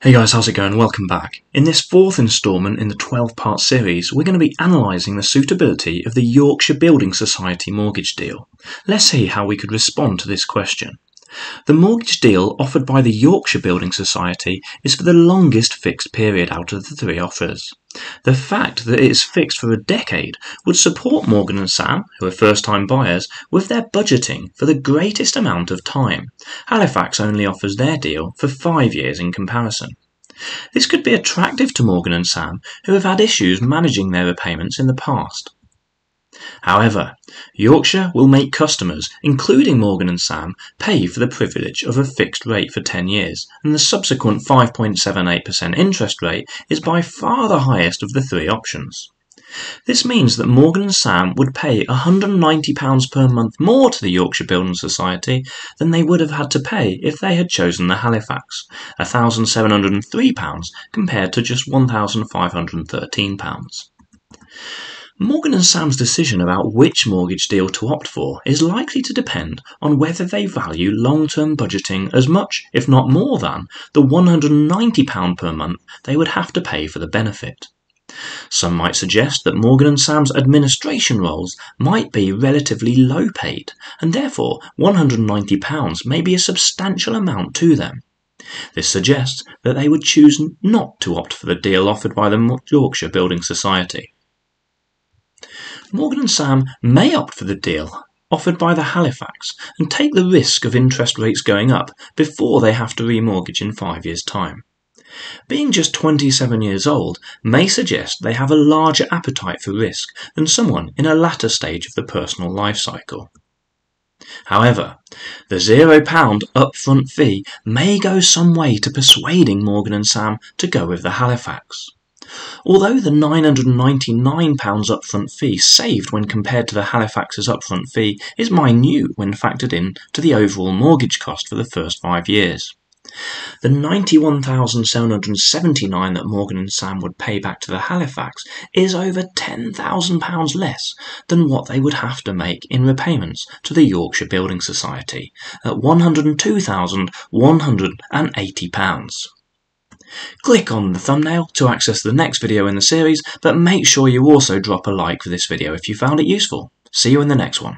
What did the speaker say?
Hey guys, how's it going? Welcome back. In this fourth instalment in the 12-part series, we're going to be analysing the suitability of the Yorkshire Building Society mortgage deal. Let's see how we could respond to this question. The mortgage deal offered by the Yorkshire Building Society is for the longest fixed period out of the three offers. The fact that it is fixed for a decade would support Morgan and Sam, who are first-time buyers, with their budgeting for the greatest amount of time. Halifax only offers their deal for 5 years in comparison. This could be attractive to Morgan and Sam, who have had issues managing their repayments in the past. However, Yorkshire will make customers, including Morgan and Sam, pay for the privilege of a fixed rate for 10 years, and the subsequent 5.78% interest rate is by far the highest of the three options. This means that Morgan and Sam would pay £190 per month more to the Yorkshire Building Society than they would have had to pay if they had chosen the Halifax, £1,703 compared to just £1,513. Morgan and Sam's decision about which mortgage deal to opt for is likely to depend on whether they value long-term budgeting as much, if not more than, the £190 per month they would have to pay for the benefit. Some might suggest that Morgan and Sam's administration roles might be relatively low paid, and therefore £190 may be a substantial amount to them. This suggests that they would choose not to opt for the deal offered by the Yorkshire Building Society. Morgan and Sam may opt for the deal offered by the Halifax and take the risk of interest rates going up before they have to remortgage in 5 years' time. Being just 27 years old may suggest they have a larger appetite for risk than someone in a latter stage of the personal life cycle. However, the £0 upfront fee may go some way to persuading Morgan and Sam to go with the Halifax. Although the £999 upfront fee saved when compared to the Halifax's upfront fee is minute when factored in to the overall mortgage cost for the first 5 years. The £91,779 that Morgan and Sam would pay back to the Halifax is over £10,000 less than what they would have to make in repayments to the Yorkshire Building Society at £102,180. Click on the thumbnail to access the next video in the series, but make sure you also drop a like for this video if you found it useful. See you in the next one.